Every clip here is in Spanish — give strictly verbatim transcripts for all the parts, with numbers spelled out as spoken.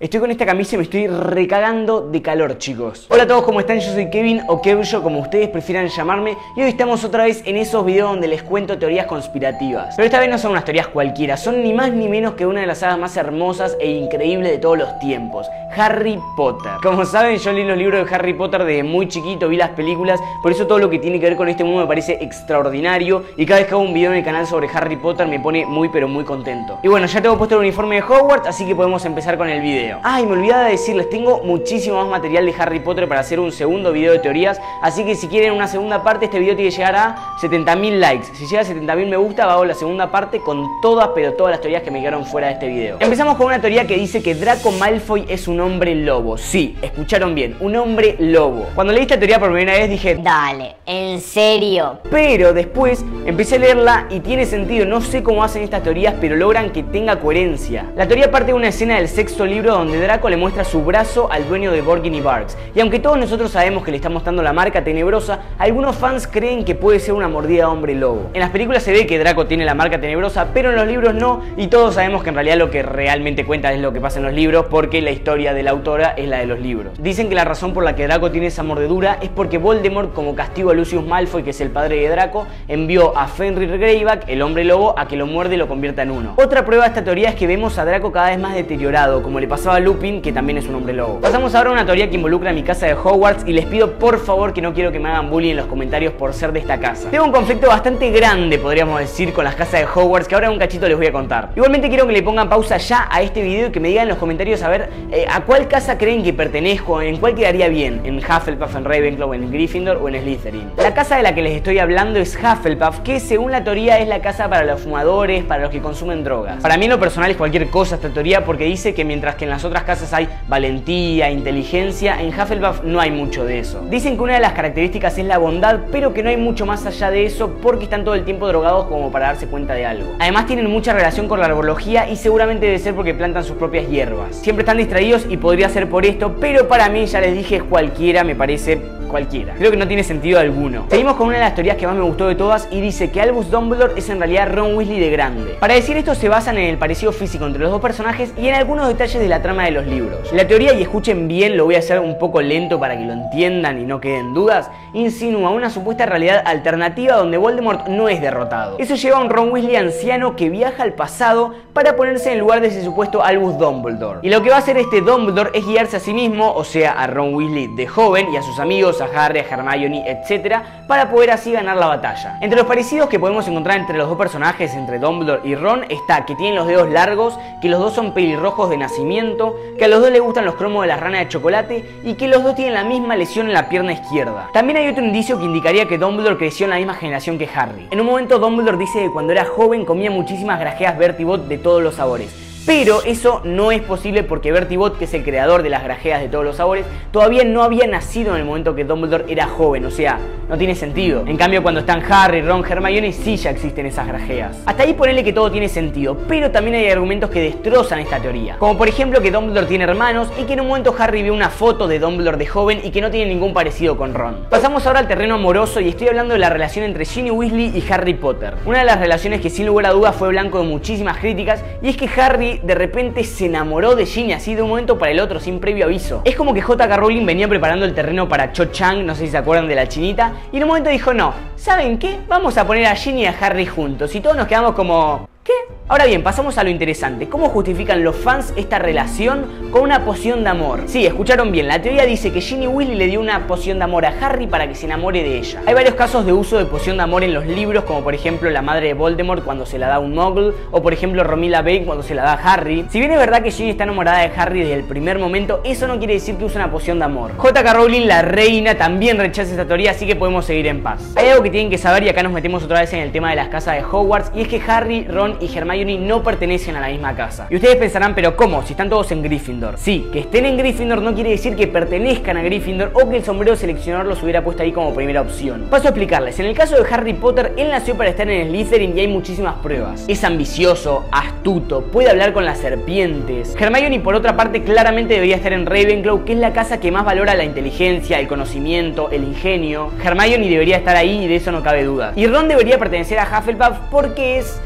Estoy con esta camisa y me estoy recagando de calor, chicos. Hola a todos, ¿cómo están? Yo soy Kevin o kevsho, como ustedes prefieran llamarme. Y hoy estamos otra vez en esos videos donde les cuento teorías conspirativas. Pero esta vez no son unas teorías cualquiera, son ni más ni menos que una de las sagas más hermosas e increíbles de todos los tiempos, Harry Potter. Como saben, yo leí los libros de Harry Potter desde muy chiquito, vi las películas. Por eso todo lo que tiene que ver con este mundo me parece extraordinario. Y cada vez que hago un video en el canal sobre Harry Potter me pone muy pero muy contento. Y bueno, ya tengo puesto el uniforme de Hogwarts, así que podemos empezar con el video. Ay, me olvidaba de decirles, tengo muchísimo más material de Harry Potter para hacer un segundo video de teorías. Así que si quieren una segunda parte, este video tiene que llegar a setenta mil likes. Si llega a setenta mil me gusta, hago la segunda parte con todas, pero todas las teorías que me quedaron fuera de este video. Empezamos con una teoría que dice que Draco Malfoy es un hombre lobo. Sí, escucharon bien, un hombre lobo. Cuando leí esta teoría por primera vez dije, dale, en serio. Pero después empecé a leerla y tiene sentido. No sé cómo hacen estas teorías, pero logran que tenga coherencia. La teoría parte de una escena del sexto libro donde Draco le muestra su brazo al dueño de Borgin y Barks. Y aunque todos nosotros sabemos que le está mostrando la marca tenebrosa, algunos fans creen que puede ser una mordida de hombre lobo. En las películas se ve que Draco tiene la marca tenebrosa, pero en los libros no, y todos sabemos que en realidad lo que realmente cuenta es lo que pasa en los libros, porque la historia de la autora es la de los libros. Dicen que la razón por la que Draco tiene esa mordedura es porque Voldemort, como castigo a Lucius Malfoy, que es el padre de Draco, envió a Fenrir Greyback, el hombre lobo, a que lo muerde y lo convierta en uno. Otra prueba de esta teoría es que vemos a Draco cada vez más deteriorado, como le pasó a Lupin, que también es un hombre lobo. Pasamos ahora a una teoría que involucra a mi casa de Hogwarts, y les pido por favor que no quiero que me hagan bullying en los comentarios por ser de esta casa. Tengo un conflicto bastante grande, podríamos decir, con las casas de Hogwarts, que ahora un cachito les voy a contar. Igualmente quiero que le pongan pausa ya a este video y que me digan en los comentarios a ver eh, a cuál casa creen que pertenezco, en cuál quedaría bien, en Hufflepuff, en Ravenclaw, en Gryffindor o en Slytherin. La casa de la que les estoy hablando es Hufflepuff, que según la teoría es la casa para los fumadores, para los que consumen drogas. Para mí en lo personal es cualquier cosa esta teoría, porque dice que mientras que en la En las otras casas hay valentía, inteligencia, en Hufflepuff no hay mucho de eso. Dicen que una de las características es la bondad, pero que no hay mucho más allá de eso porque están todo el tiempo drogados como para darse cuenta de algo. Además tienen mucha relación con la herbología y seguramente debe ser porque plantan sus propias hierbas. Siempre están distraídos y podría ser por esto, pero para mí, ya les dije, cualquiera me parece cualquiera. Creo que no tiene sentido alguno. Seguimos con una de las teorías que más me gustó de todas y dice que Albus Dumbledore es en realidad Ron Weasley de grande. Para decir esto se basan en el parecido físico entre los dos personajes y en algunos detalles de la trama de los libros. La teoría, y escuchen bien, lo voy a hacer un poco lento para que lo entiendan y no queden dudas, insinúa una supuesta realidad alternativa donde Voldemort no es derrotado. Eso lleva a un Ron Weasley anciano que viaja al pasado para ponerse en lugar de ese supuesto Albus Dumbledore. Y lo que va a hacer este Dumbledore es guiarse a sí mismo, o sea, a Ron Weasley de joven y a sus amigos, a Harry, a Hermione, etcétera, para poder así ganar la batalla. Entre los parecidos que podemos encontrar entre los dos personajes, entre Dumbledore y Ron, está que tienen los dedos largos, que los dos son pelirrojos de nacimiento, que a los dos les gustan los cromos de las ranas de chocolate y que los dos tienen la misma lesión en la pierna izquierda. También hay otro indicio que indicaría que Dumbledore creció en la misma generación que Harry. En un momento Dumbledore dice que cuando era joven comía muchísimas grajeas Bertibot de todos los sabores. Pero eso no es posible porque Bertibot, que es el creador de las grajeas de todos los sabores, todavía no había nacido en el momento que Dumbledore era joven, o sea, no tiene sentido. En cambio, cuando están Harry, Ron, Hermione, sí ya existen esas grajeas. Hasta ahí ponele que todo tiene sentido, pero también hay argumentos que destrozan esta teoría. Como por ejemplo que Dumbledore tiene hermanos y que en un momento Harry vio una foto de Dumbledore de joven y que no tiene ningún parecido con Ron. Pasamos ahora al terreno amoroso y estoy hablando de la relación entre Ginny Weasley y Harry Potter. Una de las relaciones que sin lugar a dudas fue blanco de muchísimas críticas y es que Harry de repente se enamoró de Ginny así de un momento para el otro sin previo aviso. Es como que J K Rowling venía preparando el terreno para Cho Chang, no sé si se acuerdan de la chinita, y en un momento dijo no, ¿saben qué? Vamos a poner a Ginny y a Harry juntos y todos nos quedamos como... ¿qué? Ahora bien, pasamos a lo interesante. ¿Cómo justifican los fans esta relación con una poción de amor? Sí, escucharon bien. La teoría dice que Ginny Weasley le dio una poción de amor a Harry para que se enamore de ella. Hay varios casos de uso de poción de amor en los libros, como por ejemplo la madre de Voldemort cuando se la da a un muggle, o por ejemplo Romilda Vane cuando se la da a Harry. Si bien es verdad que Ginny está enamorada de Harry desde el primer momento, eso no quiere decir que usa una poción de amor. J K Rowling, la reina, también rechaza esta teoría, así que podemos seguir en paz. Hay algo que tienen que saber, y acá nos metemos otra vez en el tema de las casas de Hogwarts, y es que Harry, Ron y Hermione no pertenecen a la misma casa. Y ustedes pensarán, pero ¿cómo? Si están todos en Gryffindor. Sí, que estén en Gryffindor no quiere decir que pertenezcan a Gryffindor o que el sombrero seleccionador los hubiera puesto ahí como primera opción. Paso a explicarles. En el caso de Harry Potter, él nació para estar en Slytherin y hay muchísimas pruebas. Es ambicioso, astuto, puede hablar con las serpientes. Hermione, por otra parte, claramente debería estar en Ravenclaw, que es la casa que más valora la inteligencia, el conocimiento, el ingenio. Hermione debería estar ahí y de eso no cabe duda. Y Ron debería pertenecer a Hufflepuff porque es...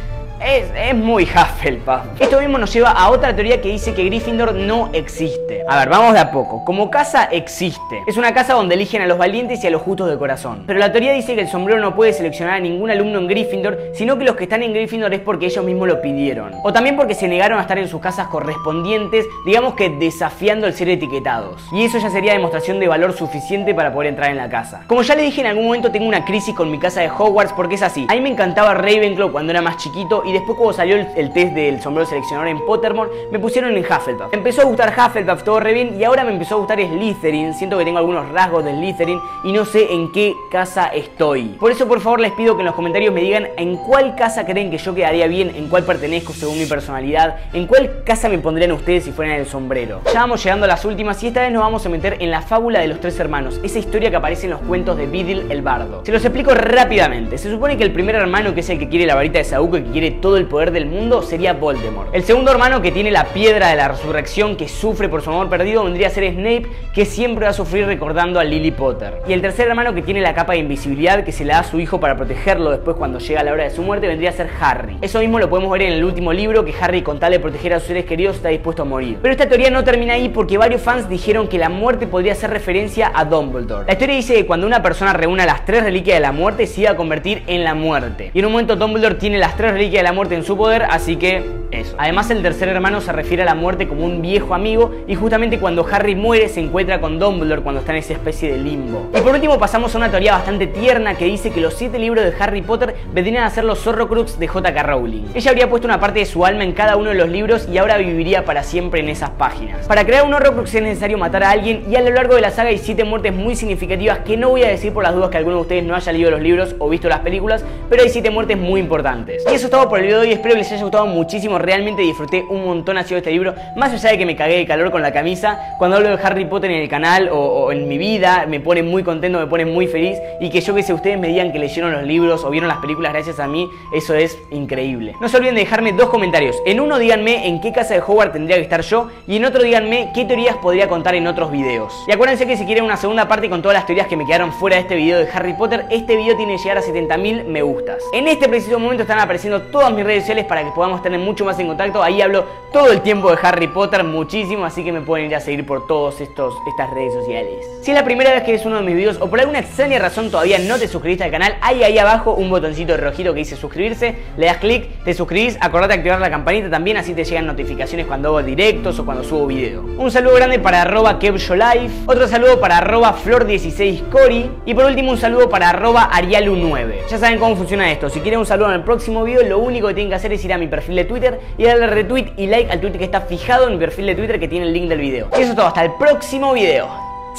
Es, es muy Hufflepuff. Esto mismo nos lleva a otra teoría que dice que Gryffindor no existe. A ver, vamos de a poco. Como casa existe. Es una casa donde eligen a los valientes y a los justos de corazón. Pero la teoría dice que el sombrero no puede seleccionar a ningún alumno en Gryffindor, sino que los que están en Gryffindor es porque ellos mismos lo pidieron. O también porque se negaron a estar en sus casas correspondientes, digamos que desafiando el ser etiquetados. Y eso ya sería demostración de valor suficiente para poder entrar en la casa. Como ya le dije, en algún momento tengo una crisis con mi casa de Hogwarts porque es así. A mí me encantaba Ravenclaw cuando era más chiquito y Y después cuando salió el, el test del sombrero seleccionador en Pottermore, me pusieron en Hufflepuff. Me empezó a gustar Hufflepuff, todo re bien, y ahora me empezó a gustar Slytherin. Siento que tengo algunos rasgos de Slytherin y no sé en qué casa estoy. Por eso, por favor, les pido que en los comentarios me digan en cuál casa creen que yo quedaría bien, en cuál pertenezco según mi personalidad, en cuál casa me pondrían ustedes si fueran el sombrero. Ya vamos llegando a las últimas y esta vez nos vamos a meter en la fábula de los tres hermanos, esa historia que aparece en los cuentos de Beedle el Bardo. Se los explico rápidamente. Se supone que el primer hermano, que es el que quiere la varita de Saúco y que quiere todo el poder del mundo, sería Voldemort. El segundo hermano, que tiene la piedra de la resurrección, que sufre por su amor perdido, vendría a ser Snape, que siempre va a sufrir recordando a Lily Potter. Y el tercer hermano, que tiene la capa de invisibilidad, que se la da a su hijo para protegerlo después cuando llega la hora de su muerte, vendría a ser Harry. Eso mismo lo podemos ver en el último libro, que Harry, con tal de proteger a sus seres queridos, está dispuesto a morir. Pero esta teoría no termina ahí, porque varios fans dijeron que la muerte podría hacer referencia a Dumbledore. La historia dice que cuando una persona reúna las tres reliquias de la muerte, se iba a convertir en la muerte. Y en un momento Dumbledore tiene las tres reliquias de la muerte en su poder, así que eso. Además, el tercer hermano se refiere a la muerte como un viejo amigo, y justamente cuando Harry muere se encuentra con Dumbledore cuando está en esa especie de limbo. Y por último pasamos a una teoría bastante tierna que dice que los siete libros de Harry Potter vendrían a ser los Horrocrux de J K Rowling. Ella habría puesto una parte de su alma en cada uno de los libros y ahora viviría para siempre en esas páginas. Para crear un Horrocrux es necesario matar a alguien, y a lo largo de la saga hay siete muertes muy significativas que no voy a decir por las dudas que alguno de ustedes no haya leído los libros o visto las películas, pero hay siete muertes muy importantes. Y eso es todo por el video de hoy. Espero que les haya gustado muchísimo, realmente disfruté un montón haciendo este libro, más allá de que me cagué de calor con la camisa. Cuando hablo de Harry Potter en el canal o, o en mi vida, me pone muy contento, me pone muy feliz, y que yo que sé, ustedes me digan que leyeron los libros o vieron las películas gracias a mí, eso es increíble. No se olviden de dejarme dos comentarios, en uno díganme en qué casa de Hogwarts tendría que estar yo, y en otro díganme qué teorías podría contar en otros videos. Y acuérdense que si quieren una segunda parte con todas las teorías que me quedaron fuera de este video de Harry Potter, este video tiene que llegar a setenta mil me gustas. En este preciso momento están apareciendo todas mis redes sociales para que podamos tener mucho más en contacto. Ahí hablo todo el tiempo de Harry Potter, muchísimo, así que me pueden ir a seguir por todas estas redes sociales. Si es la primera vez que ves uno de mis videos o por alguna extraña razón todavía no te suscribiste al canal, hay ahí abajo un botoncito rojito que dice suscribirse, le das clic, te suscribís, acordate de activar la campanita también, así te llegan notificaciones cuando hago directos o cuando subo video. Un saludo grande para arroba kevsho life, otro saludo para arroba flor dieciséis cori y por último un saludo para arroba arialu nueve. Ya saben cómo funciona esto, si quieren un saludo en el próximo video, lo único que tienen que hacer es ir a mi perfil de Twitter y darle retweet y like al tweet que está fijado en mi perfil de Twitter, que tiene el link del video. Y eso es todo, hasta el próximo video.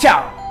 ¡Chao!